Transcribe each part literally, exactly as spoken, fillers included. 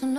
Daddy,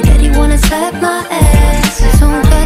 daddy wanna slap my ass.